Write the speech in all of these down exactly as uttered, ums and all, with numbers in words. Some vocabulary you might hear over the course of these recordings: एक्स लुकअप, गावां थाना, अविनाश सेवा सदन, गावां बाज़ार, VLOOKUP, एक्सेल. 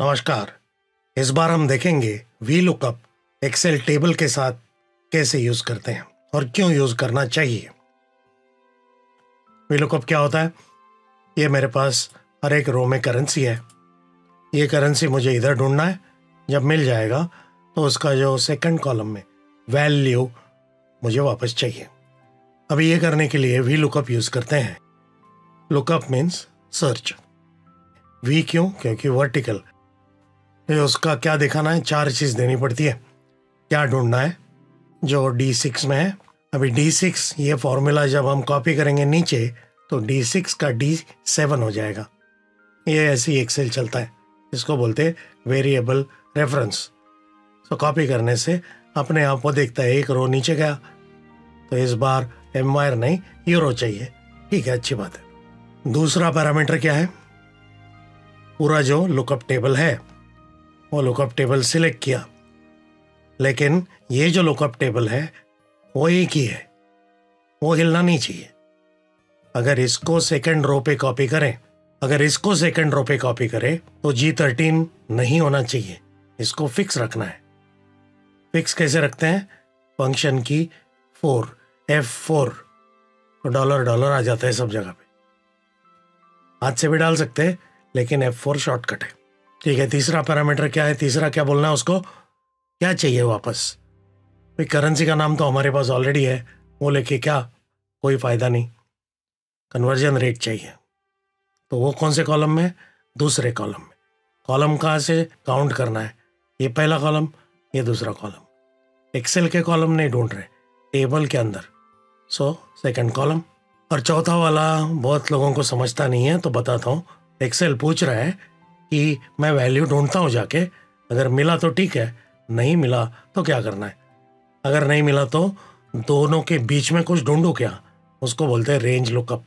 नमस्कार, इस बार हम देखेंगे वीलुकअप एक्सेल टेबल के साथ कैसे यूज करते हैं और क्यों यूज करना चाहिए। वीलुकअप क्या होता है? ये मेरे पास हर एक रो में करेंसी है। ये करेंसी मुझे इधर ढूंढना है। जब मिल जाएगा तो उसका जो सेकंड कॉलम में वैल्यू मुझे वापस चाहिए। अभी ये करने के लिए वीलुकअप यूज करते हैं। Lookup means search. वी क्यों? क्योंकि वर्टिकल। उसका क्या दिखाना है? चार चीज देनी पड़ती है। क्या ढूंढना है? जो डी सिक्स में है। अभी डी सिक्स ये फॉर्मूला जब हम कॉपी करेंगे नीचे तो डी सिक्स का डी सेवन हो जाएगा। ये ऐसी एक्सेल चलता है। इसको बोलते हैं वेरिएबल रेफरेंस। तो कॉपी करने से अपने आप को देखता है एक रो नीचे गया। तो इस बार एमवायर नहीं यूरो चाहिए। ठीक है, अच्छी बात है। दूसरा पैरामीटर क्या है? पूरा जो लुकअप टेबल है वो लुकअप टेबल सिलेक्ट किया, लेकिन ये जो लुकअप टेबल है वो एक ही है, वो हिलना नहीं चाहिए। अगर इसको सेकंड रो पे कॉपी करें अगर इसको सेकंड रो पे कॉपी करें तो जी थर्टीन नहीं होना चाहिए। इसको फिक्स रखना है। फिक्स कैसे रखते हैं? फंक्शन की फोर एफ फोर तो डॉलर डॉलर आ जाता है सब जगह पे। हाथ से भी डाल सकते हैं, लेकिन एफ फोर शॉर्टकट है। ठीक है, तीसरा पैरामीटर क्या है? तीसरा क्या बोलना है उसको? क्या चाहिए वापस? भाई करेंसी का नाम तो हमारे पास ऑलरेडी है, वो लेके क्या कोई फायदा नहीं। कन्वर्जन रेट चाहिए, तो वो कौन से कॉलम में? दूसरे कॉलम में। कॉलम कहाँ से काउंट करना है? ये पहला कॉलम, ये दूसरा कॉलम। एक्सेल के कॉलम नहीं ढूंढ रहे, टेबल के अंदर। So second column. और चौथा वाला बहुत लोगों को समझता नहीं है, तो बताता हूँ। एक्सेल पूछ रहा है कि मैं वैल्यू ढूंढता हूँ जाके, अगर मिला तो ठीक है, नहीं मिला तो क्या करना है? अगर नहीं मिला तो दोनों के बीच में कुछ ढूंढो क्या? उसको बोलते हैं रेंज लुकअप।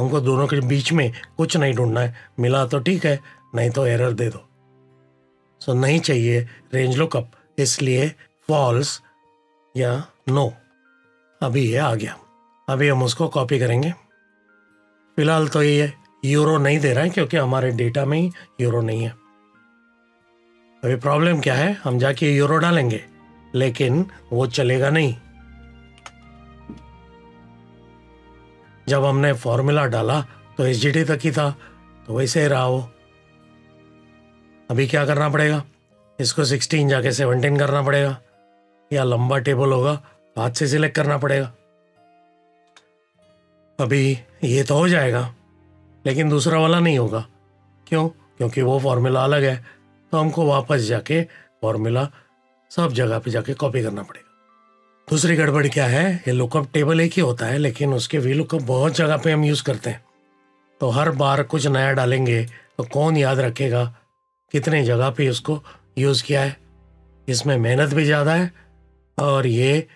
हमको दोनों के बीच में कुछ नहीं ढूंढना है, मिला तो ठीक है, नहीं तो एरर दे दो। सो नहीं चाहिए रेंज लुकअप, इसलिए फॉल्स या नो। अभी ये आ गया, अभी हम उसको कॉपी करेंगे। फिलहाल तो ये यूरो नहीं दे रहा है क्योंकि हमारे डेटा में ही यूरो नहीं है। अभी प्रॉब्लम क्या है? हम जाके यूरो डालेंगे, लेकिन वो चलेगा नहीं। जब हमने फॉर्मूला डाला तो एसजीटी तक ही था, तो वैसे ही रहा वो। अभी क्या करना पड़ेगा? इसको सिक्सटीन जाके सेवनटीन करना पड़ेगा। या लंबा टेबल होगा, हाथ से सिलेक्ट करना पड़ेगा। अभी ये तो हो जाएगा, लेकिन दूसरा वाला नहीं होगा। क्यों? क्योंकि वो फॉर्मूला अलग है। तो हमको वापस जाके फॉर्मूला सब जगह पे जाके कॉपी करना पड़ेगा। दूसरी गड़बड़ क्या है? ये लुकअप टेबल एक ही होता है, लेकिन उसके वी लुकअप बहुत जगह पे हम यूज़ करते हैं। तो हर बार कुछ नया डालेंगे तो कौन याद रखेगा कितने जगह पे उसको यूज़ किया है? इसमें मेहनत भी ज़्यादा है और ये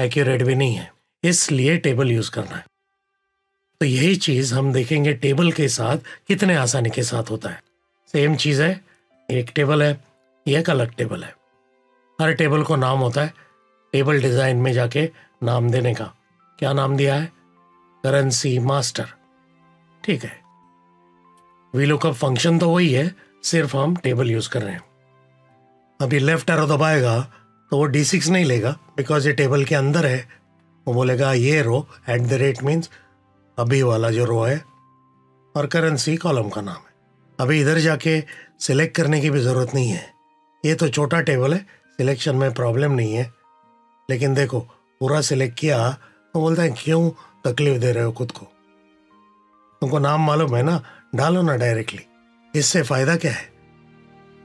एक्यूरेट भी नहीं है, इसलिए टेबल यूज़ करना है। तो यही चीज़ हम देखेंगे टेबल के साथ कितने आसानी के साथ होता है। सेम चीज़ है, एक टेबल है, यह एक अलग टेबल है। हर टेबल को नाम होता है। टेबल डिज़ाइन में जाके नाम देने का क्या नाम दिया है? Currency master. ठीक है, वीलुकअप फंक्शन तो वही है, सिर्फ हम टेबल यूज़ कर रहे हैं। अभी लेफ्ट एरो दबाएगा तो वो डी सिक्स नहीं लेगा, बिकॉज ये टेबल के अंदर है। वो बोलेगा ये row at the rate means अभी वाला जो रो है, और करेंसी कॉलम का नाम है। अभी इधर जाके सिलेक्ट करने की भी ज़रूरत नहीं है। ये तो छोटा टेबल है, सिलेक्शन में प्रॉब्लम नहीं है। लेकिन देखो, पूरा सिलेक्ट किया तो बोलता है क्यों तकलीफ दे रहे हो खुद को? तुमको नाम मालूम है ना, डालो ना डायरेक्टली। इससे फ़ायदा क्या है?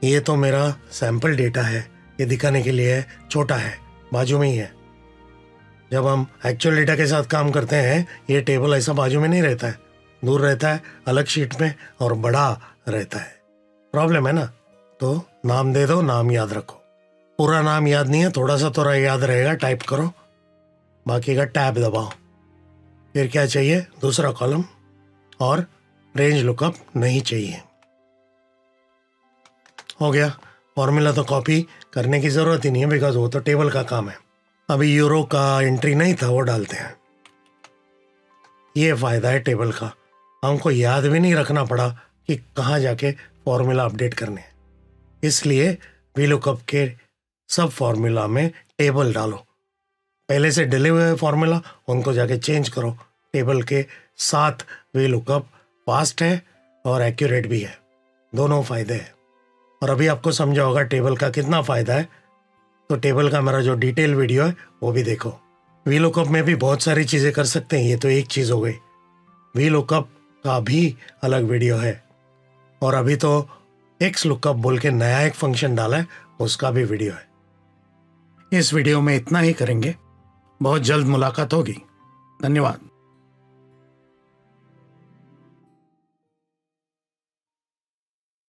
ये तो मेरा सैम्पल डेटा है, ये दिखाने के लिए है, छोटा है, बाजू में ही है। जब हम एक्चुअल डेटा के साथ काम करते हैं, ये टेबल ऐसा बाजू में नहीं रहता है, दूर रहता है अलग शीट में और बड़ा रहता है। प्रॉब्लम है ना? तो नाम दे दो, नाम याद रखो। पूरा नाम याद नहीं है, थोड़ा सा थोड़ा याद रहेगा, टाइप करो, बाकी का टैब दबाओ। फिर क्या चाहिए? दूसरा कॉलम। और रेंज लुकअप नहीं चाहिए। हो गया। फॉर्मूला तो कॉपी करने की ज़रूरत ही नहीं है, बिकॉज वो तो टेबल का काम है। अभी यूरो का एंट्री नहीं था, वो डालते हैं। ये फ़ायदा है टेबल का, हमको याद भी नहीं रखना पड़ा कि कहाँ जाके फॉर्मूला अपडेट करने हैं। इसलिए वीलुकअप के सब फॉर्मूला में टेबल डालो। पहले से डले हुए फॉर्मूला उनको जाके चेंज करो। टेबल के साथ वीलुकअप फास्ट है और एक्यूरेट भी है, दोनों फायदे हैं। और अभी आपको समझा होगा टेबल का कितना फ़ायदा है, तो टेबल का मेरा जो डिटेल वीडियो है वो भी देखो। वीलुकअप में भी बहुत सारी चीज़ें कर सकते हैं, ये तो एक चीज़ हो गई। वीलुकअप का भी अलग वीडियो है और अभी तो एक्स लुकअप बोल के नया एक फंक्शन डाला है, उसका भी वीडियो है। इस वीडियो में इतना ही करेंगे, बहुत जल्द मुलाकात होगी। धन्यवाद।